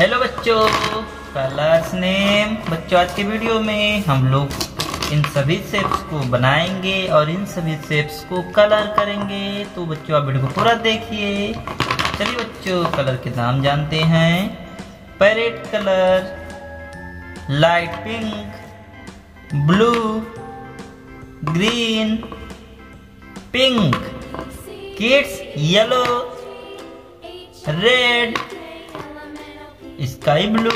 Hello बच्चों, colours name. बच्चों, आज के वीडियो में हम लोग इन सभी शेप्स को बनाएंगे और इन सभी शेप्स को कलर करेंगे। तो बच्चों, आप वीडियो को पूरा देखिए। चलिए बच्चों, कलर के नाम जानते हैं। Parrot colour, light pink, blue, green, pink, kids yellow, red, sky blue,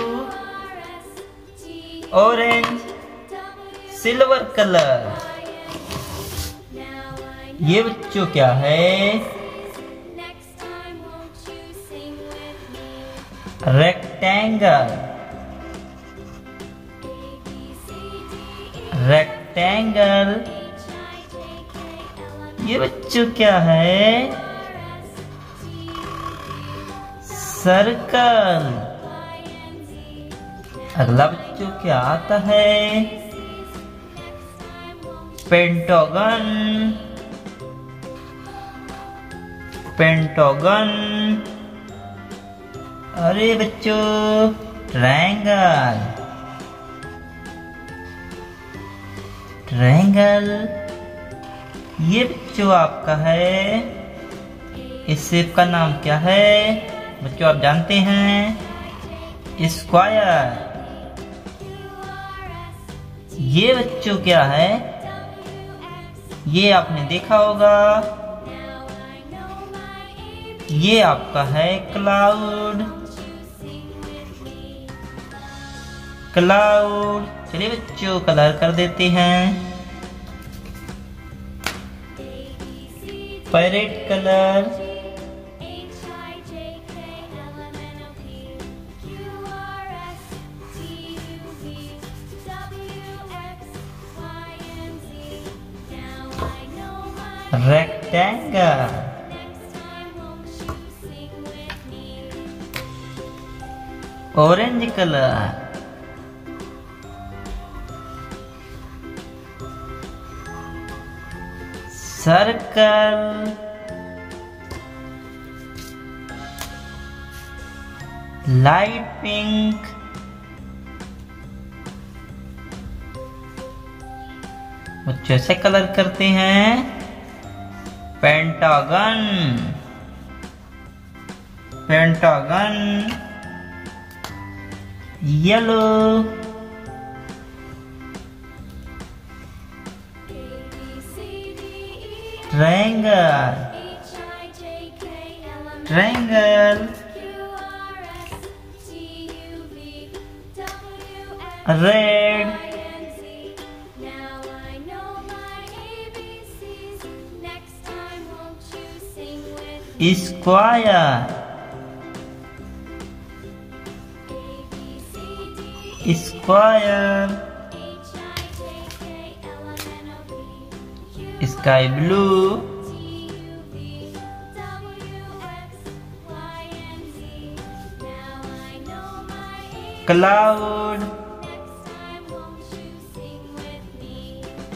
orange, silver colour. ये बच्चों क्या है? रेक्टेंगल। रेक्टेंगल ये बच्चों क्या है? सर्कल। अगला बच्चों क्या आता है? पेंटागन। पेंटागन। अरे बच्चों, ट्रायंगल। ट्रायंगल ये बच्चों आपका है। इस शेप का नाम क्या है बच्चों? आप जानते हैं, स्क्वायर। ये बच्चों क्या है? ये आपने देखा होगा। ये आपका है क्लाउड। क्लाउड। चलिए बच्चों, कलर कर देते हैं। Parrot colour, rectangle, orange colour, circle, light pink, बच्चों से कलर करते हैं। Pentagon. Pentagon yellow, triangle. Triangle red, square. Square sky blue, cloud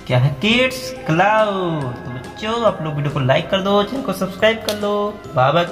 क्या है? Kids cloud. तो बच्चों, आप लोग वीडियो को लाइक कर दो, चैनल को सब्सक्राइब कर लो। Bye bye.